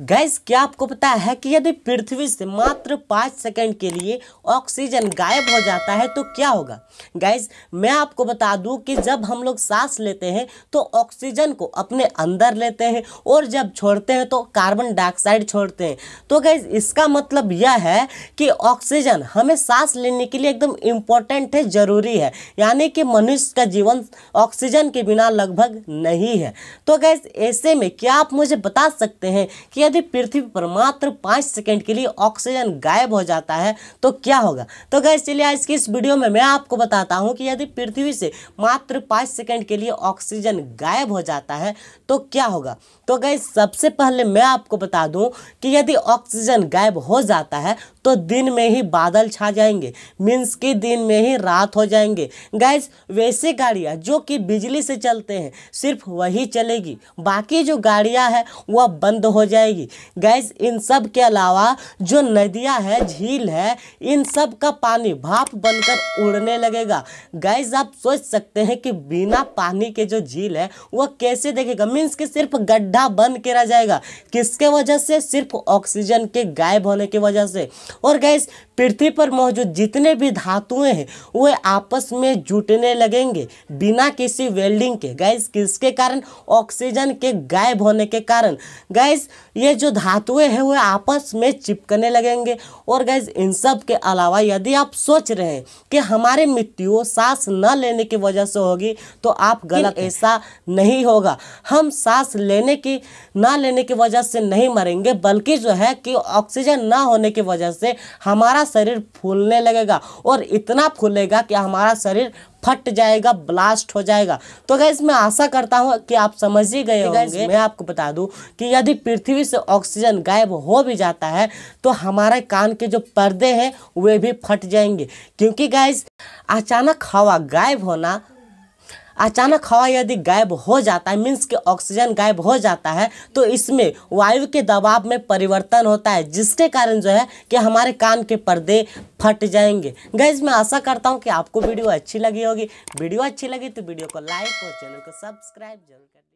Gas, क्या आपको पता है कि यदि पृथ्वी से मात्र 5 सेकंड के लिए ऑक्सीजन गायब हो जाता है तो क्या होगा? गैस, मैं आपको बता दूं कि जब हम लोग सांस लेते हैं तो ऑक्सीजन को अपने अंदर लेते हैं और जब छोड़ते हैं तो कार्बन डाइऑक्साइड छोड़ते हैं। तो गैस, इसका मतलब यह है कि ऑक्सीजन हमें सांस लेने के लिए एकदम इम्पोर्टेंट है, ज़रूरी है, यानी कि मनुष्य का जीवन ऑक्सीजन के बिना लगभग नहीं है। तो गैस, ऐसे में क्या आप मुझे बता सकते हैं कि यदि पृथ्वी पर मात्र 5 सेकंड के लिए ऑक्सीजन गायब हो जाता है तो क्या होगा? तो गैस, चलिए आज की इस वीडियो में मैं आपको बताता हूं कि यदि पृथ्वी से मात्र 5 सेकंड के लिए ऑक्सीजन गायब हो जाता है तो क्या होगा। तो गैस, सबसे पहले मैं आपको बता दूं कि यदि ऑक्सीजन गायब हो जाता है तो दिन में ही बादल छा जाएंगे, मीन्स कि दिन में ही रात हो जाएंगे। गैस, वैसे गाड़ियाँ जो कि बिजली से चलते हैं सिर्फ वही चलेगी, बाकी जो गाड़ियाँ हैं वह बंद हो जाएगी। गैस, इन सब के अलावा जो नदियां है, झील है, इन सब का पानी भाप बनकर उड़ने लगेगा। गैस, आप सोच सकते हैं कि बिना पानी के जो झील है वह कैसे देखेगा, मीन्स कि सिर्फ गड्ढा बन के रह जाएगा। किसके वजह से? सिर्फ ऑक्सीजन के गायब होने की वजह से। और गैस, पृथ्वी पर मौजूद जितने भी धातुएं हैं वे आपस में जुटने लगेंगे बिना किसी वेल्डिंग के। गैस, किसके कारण? ऑक्सीजन के गायब होने के कारण। गैस, ये जो धातुएं हैं वे आपस में चिपकने लगेंगे। और गैस, इन सब के अलावा यदि आप सोच रहे हैं कि हमारे मृत्यु सांस न लेने की वजह से होगी तो आप गलत, ऐसा नहीं होगा। हम सांस लेने की ना लेने की वजह से नहीं मरेंगे, बल्कि जो है कि ऑक्सीजन ना होने की वजह से हमारा शरीर फूलने लगेगा और इतना फूलेगा कि हमारा शरीर फट जाएगा, ब्लास्ट हो जाएगा। तो गैस, मैं आशा करता हूँ कि आप समझ ही गए होंगे। मैं आपको बता दूँ कि यदि पृथ्वी से ऑक्सीजन गायब हो भी जाता है तो हमारे कान के जो पर्दे हैं वे भी फट जाएंगे, क्योंकि गैस, अचानक हवा यदि गायब हो जाता है, मीन्स कि ऑक्सीजन गायब हो जाता है, तो इसमें वायु के दबाव में परिवर्तन होता है, जिसके कारण जो है कि हमारे कान के पर्दे फट जाएंगे। गैस, मैं आशा करता हूँ कि आपको वीडियो अच्छी लगी होगी। वीडियो अच्छी लगी तो वीडियो को लाइक और चैनल को सब्सक्राइब जरूर कर दीजिए।